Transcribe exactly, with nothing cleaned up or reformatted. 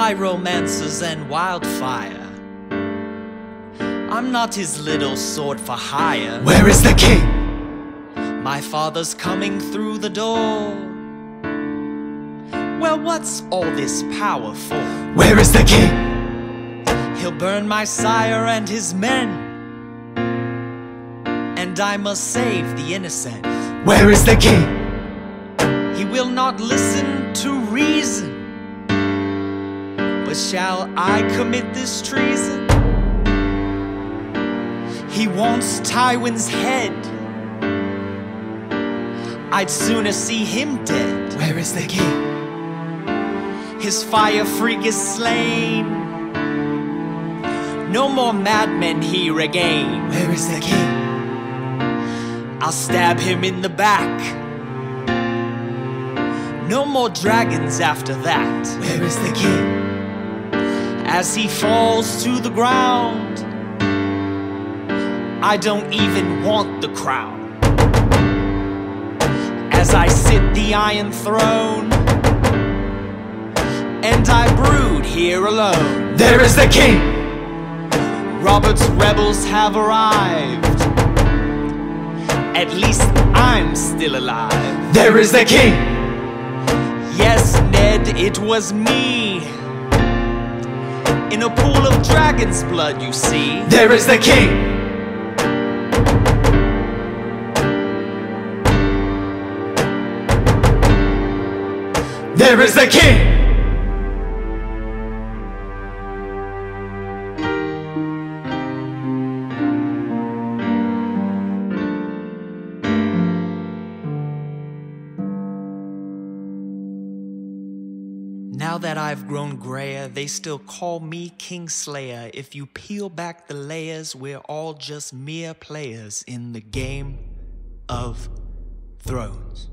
pyromancers and wildfire. I'm not his little sword for hire. Where is the king? My father's coming through the door. Well, what's all this power for? Where is the king? He'll burn my sire and his men, and I must save the innocent. Where is the king? He will not listen to reason, but shall I commit this treason? He wants Tywin's head, I'd sooner see him dead. Where is the king? His fire freak is slain, no more madmen here again. Where is the king? I'll stab him in the back, no more dragons after that. Where is the king? As he falls to the ground, I don't even want the crown. As I sit the Iron Throne, and I brood here alone. There is the king! Robert's rebels have arrived, at least I'm still alive. There is the king! Yes, Ned, it was me, in a pool of dragon's blood, you see. There is the king! There is the king! Now that I've grown grayer, they still call me Kingslayer. If you peel back the layers, we're all just mere players in the Game of Thrones.